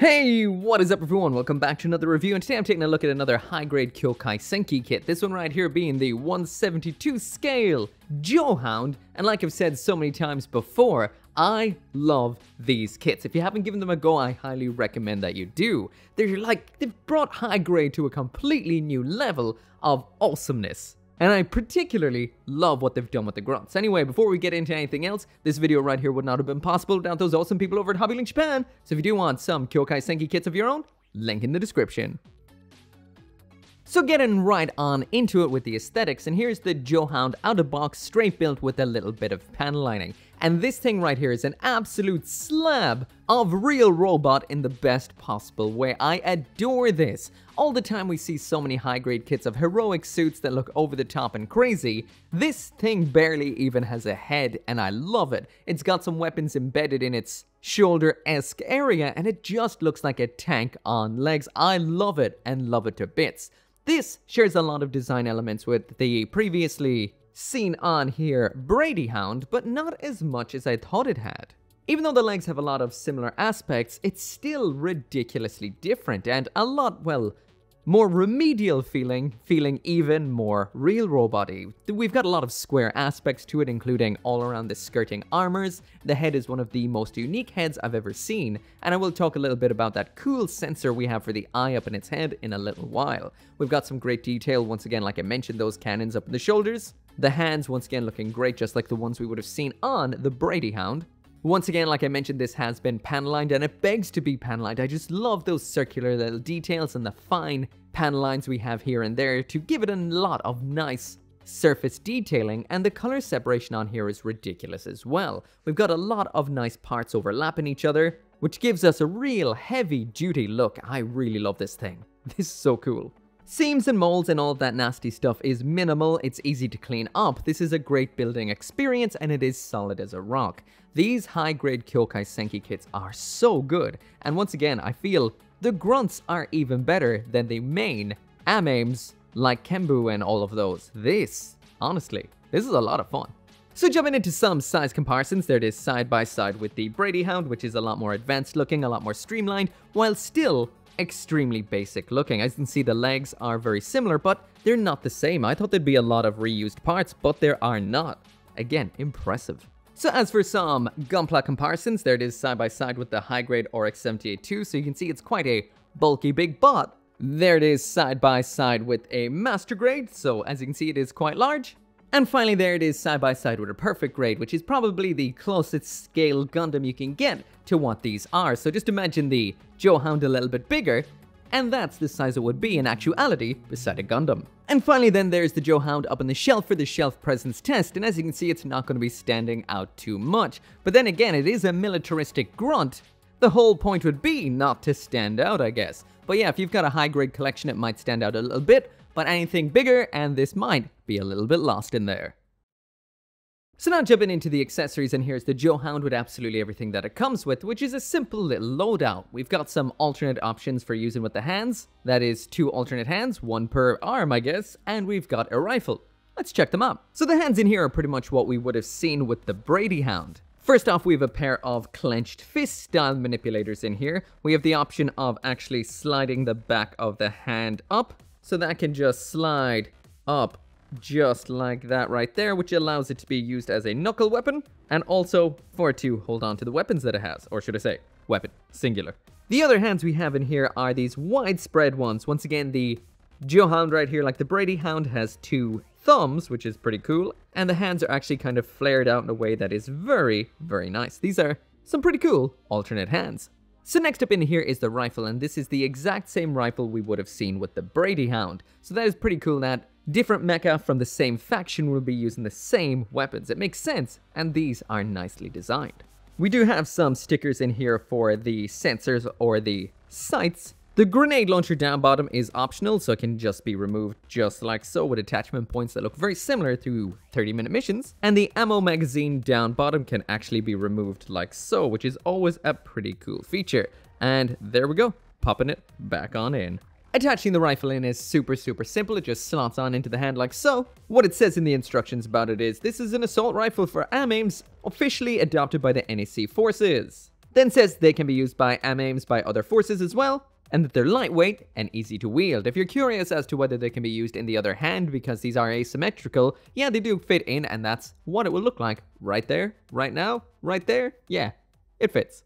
Hey, what is up everyone? Welcome back to another review, and today I'm taking a look at another high-grade Kyoukai Senki kit. This one right here being the 1/72 scale Jo Hound, and like I've said so many times before, I love these kits. If you haven't given them a go, I highly recommend that you do. They're like, they've brought high grade to a completely new level of awesomeness. And I particularly love what they've done with the grunts. Anyway, before we get into anything else, this video right here would not have been possible without those awesome people over at Hobby Link Japan. So if you do want some Kyoukai Senki kits of your own, link in the description. So getting right on into it with the aesthetics, and here's the Jo Hound out-of-box straight built with a little bit of panel lining. And this thing right here is an absolute slab of real robot in the best possible way. I adore this. All the time we see so many high-grade kits of heroic suits that look over the top and crazy. This thing barely even has a head, and I love it. It's got some weapons embedded in its shoulder-esque area, and it just looks like a tank on legs. I love it, and love it to bits. This shares a lot of design elements with the previously seen on here Brady Hound, but not as much as I thought it had. Even though the legs have a lot of similar aspects, it's still ridiculously different and a lot, well, more remedial feeling even more real robot-y. We've got a lot of square aspects to it, including all around the skirting armors. The head is one of the most unique heads I've ever seen, and I will talk a little bit about that cool sensor we have for the eye up in its head in a little while. We've got some great detail, once again, like I mentioned, those cannons up in the shoulders. The hands, once again, looking great, just like the ones we would have seen on the Brady Hound. Once again, like I mentioned, this has been panel lined, and it begs to be panel lined. I just love those circular little details and the fine panel lines we have here and there to give it a lot of nice surface detailing, and the color separation on here is ridiculous as well. We've got a lot of nice parts overlapping each other, which gives us a real heavy-duty look. I really love this thing. This is so cool. Seams and molds and all that nasty stuff is minimal, it's easy to clean up. This is a great building experience, and it is solid as a rock. These high-grade Kyoukai Senki kits are so good, and once again, I feel the grunts are even better than the main AMAIMs like Kenbu and all of those. This, honestly, this is a lot of fun. So jumping into some size comparisons, there it is side by side with the Brady Hound, which is a lot more advanced looking, a lot more streamlined, while still extremely basic looking. As you can see, the legs are very similar, but they're not the same. I thought there'd be a lot of reused parts, but there are not. Again, impressive. So as for some Gunpla comparisons, there it is side by side with the high-grade RX-78-2, so you can see it's quite a bulky big bot. There it is side by side with a master grade, so as you can see, it is quite large. And finally, there it is side by side with a perfect grade, which is probably the closest scale Gundam you can get to what these are. So just imagine the Jo Hound a little bit bigger, and that's the size it would be in actuality beside a Gundam. And finally then there's the Jo Hound up on the shelf for the shelf presence test, and as you can see, it's not going to be standing out too much. But then again, it is a militaristic grunt. The whole point would be not to stand out, I guess. But yeah, if you've got a high-grade collection, it might stand out a little bit, but anything bigger, and this might be a little bit lost in there. So now jumping into the accessories, and here's the Jo Hound with absolutely everything that it comes with, which is a simple little loadout. We've got some alternate options for using with the hands. That is 2 alternate hands, 1 per arm, I guess, and we've got a rifle. Let's check them out. So the hands in here are pretty much what we would have seen with the Brady Hound. First off, we have a pair of clenched fist style manipulators in here. We have the option of actually sliding the back of the hand up, so that can just slide up just like that right there, which allows it to be used as a knuckle weapon, and also for it to hold on to the weapons that it has, or should I say, weapon, singular. The other hands we have in here are these widespread ones. Once again, the Jo Hound right here, like the Brady Hound, has 2 thumbs, which is pretty cool, and the hands are actually kind of flared out in a way that is very, very nice. These are some pretty cool alternate hands. So next up in here is the rifle, and this is the exact same rifle we would have seen with the Brady Hound. So that is pretty cool that different mecha from the same faction will be using the same weapons. It makes sense, and these are nicely designed. We do have some stickers in here for the sensors or the sights. The grenade launcher down bottom is optional, so it can just be removed just like so, with attachment points that look very similar through 30-minute missions. And the ammo magazine down bottom can actually be removed like so, which is always a pretty cool feature. And there we go, popping it back on in. Attaching the rifle in is super simple. It just slots on into the hand like so. What it says in the instructions about it is, this is an assault rifle for AMAIMs, officially adopted by the NAC forces. then says they can be used by AMAIMs by other forces as well, and that they're lightweight and easy to wield. If you're curious as to whether they can be used in the other hand because these are asymmetrical, yeah, they do fit in, and that's what it will look like right there, right now, right there. Yeah, it fits.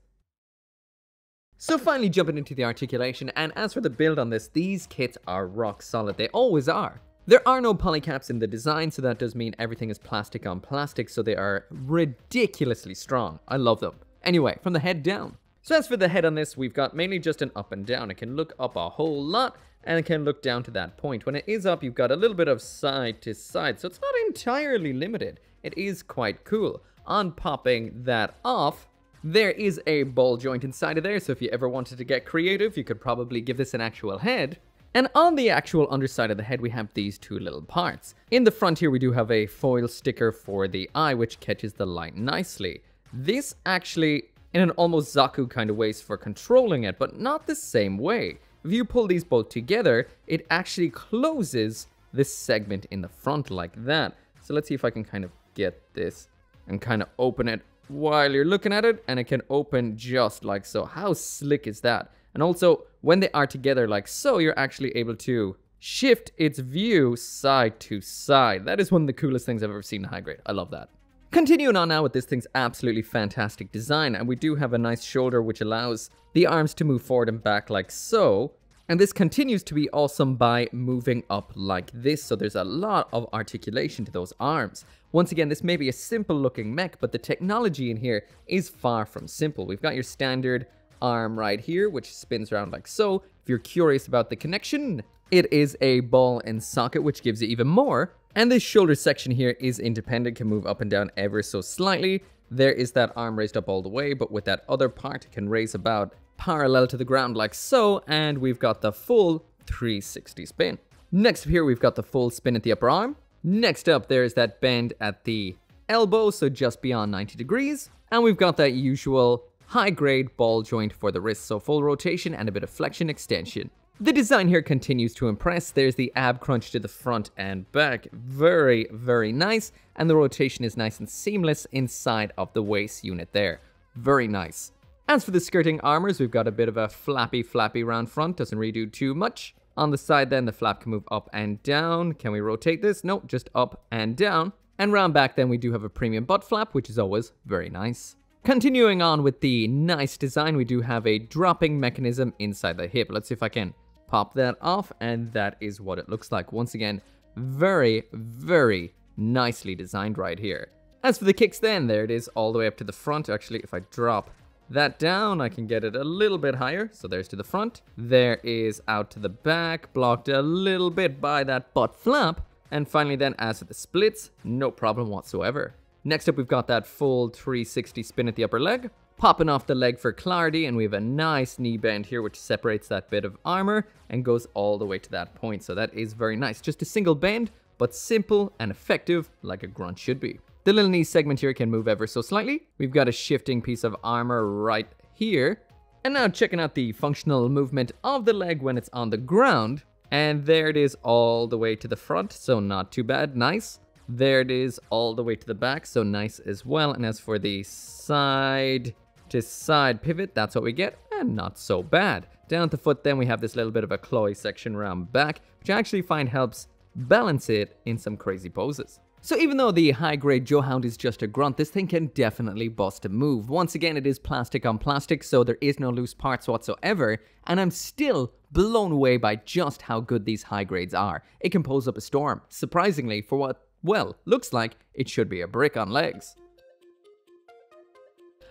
So finally jumping into the articulation, and as for the build on this, these kits are rock solid. They always are. There are no polycaps in the design, so that does mean everything is plastic on plastic, so they are ridiculously strong. I love them. Anyway, from the head down. So as for the head on this, we've got mainly just an up and down. It can look up a whole lot, and it can look down to that point. When it is up, you've got a little bit of side to side, so it's not entirely limited. It is quite cool. On popping that off, there is a ball joint inside of there, so if you ever wanted to get creative, you could probably give this an actual head. And on the actual underside of the head, we have these two little parts. In the front here, we do have a foil sticker for the eye, which catches the light nicely. This actually, in an almost Zaku kind of way, is for controlling it, but not the same way. If you pull these both together, it actually closes this segment in the front like that. So let's see if I can kind of get this and kind of open it while you're looking at it, and it can open just like so. How slick is that? And also, when they are together like so, you're actually able to shift its view side to side. That is one of the coolest things I've ever seen in high grade. I love that. Continuing on now with this thing's absolutely fantastic design, and we do have a nice shoulder which allows the arms to move forward and back like so. And this continues to be awesome by moving up like this, so there's a lot of articulation to those arms. Once again, this may be a simple looking mech, but the technology in here is far from simple. We've got your standard arm right here, which spins around like so. If you're curious about the connection, it is a ball and socket, which gives it even more. And this shoulder section here is independent, can move up and down ever so slightly. There is that arm raised up all the way, but with that other part, it can raise about parallel to the ground like so, and we've got the full 360 spin. Next up here, we've got the full spin at the upper arm. Next up, there is that bend at the elbow, so just beyond 90 degrees. And we've got that usual high-grade ball joint for the wrist, so full rotation and a bit of flexion extension. The design here continues to impress. There's the ab crunch to the front and back. Very, very nice. And the rotation is nice and seamless inside of the waist unit there. Very nice. As for the skirting armors, we've got a bit of a flappy round front. Doesn't redo too much. On the side then, the flap can move up and down. Can we rotate this? Nope, just up and down. And round back then, we do have a premium butt flap, which is always very nice. Continuing on with the nice design, we do have a dropping mechanism inside the hip. Let's see if I can pop that off, and that is what it looks like. Once again, very, very nicely designed right here. As for the kicks then, there it is all the way up to the front. Actually, if I drop that down, I can get it a little bit higher. So there's to the front. There is out to the back, blocked a little bit by that butt flap. And finally then, as for the splits, no problem whatsoever. Next up, we've got that full 360 spin at the upper leg, popping off the leg for clarity, and we have a nice knee bend here which separates that bit of armor and goes all the way to that point, so that is very nice. Just a single bend, but simple and effective like a grunt should be. The little knee segment here can move ever so slightly. We've got a shifting piece of armor right here, and now checking out the functional movement of the leg when it's on the ground, and there it is all the way to the front, so not too bad, nice. There it is all the way to the back, so nice as well. And as for the side to side pivot, that's what we get, and not so bad. Down at the foot then, we have this little bit of a cloy section round back, which I actually find helps balance it in some crazy poses. So even though the high-grade Jo Hound is just a grunt, this thing can definitely bust a move. Once again, it is plastic on plastic, so there is no loose parts whatsoever, and I'm still blown away by just how good these high grades are. It can pose up a storm, surprisingly, for what, well, looks like it should be a brick on legs.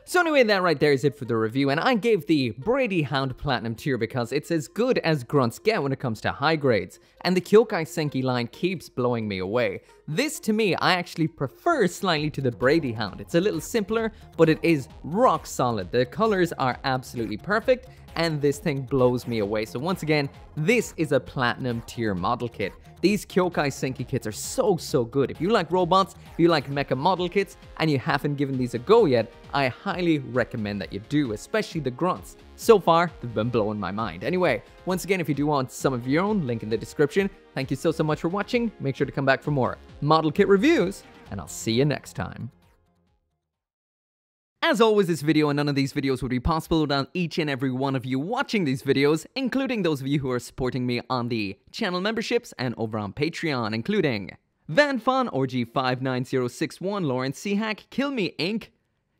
So anyway, that right there is it for the review, and I gave the Brady Hound Platinum tier because it's as good as grunts get when it comes to high grades, and the Kyoukai Senki line keeps blowing me away. This, to me, I actually prefer slightly to the Brady Hound. It's a little simpler, but it is rock solid. The colors are absolutely perfect, and this thing blows me away. So once again, this is a platinum tier model kit. These Kyoukai Senki kits are so good. If you like robots, if you like mecha model kits, and you haven't given these a go yet, I highly recommend that you do, especially the grunts. So far, they've been blowing my mind. Anyway, once again, if you do want some of your own, link in the description. Thank you so much for watching. Make sure to come back for more model kit reviews, and I'll see you next time. As always, this video and none of these videos would be possible without each and every one of you watching these videos, including those of you who are supporting me on the channel memberships and over on Patreon, including Van Fon, Orgy 59061, Lawrence Seahack, Kill Me Inc.,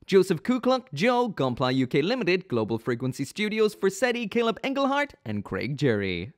Joseph Ku Kluck, Jo, Gompla UK Limited, Global Frequency Studios, Forsetti, Caleb Engelhart, and Craig Jerry.